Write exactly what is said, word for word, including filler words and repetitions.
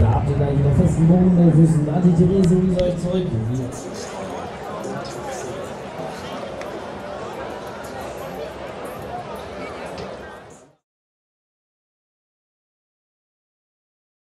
Da habt ihr gleich wieder festen Boden, da wissen Martin Therese, wie soll ich zurück?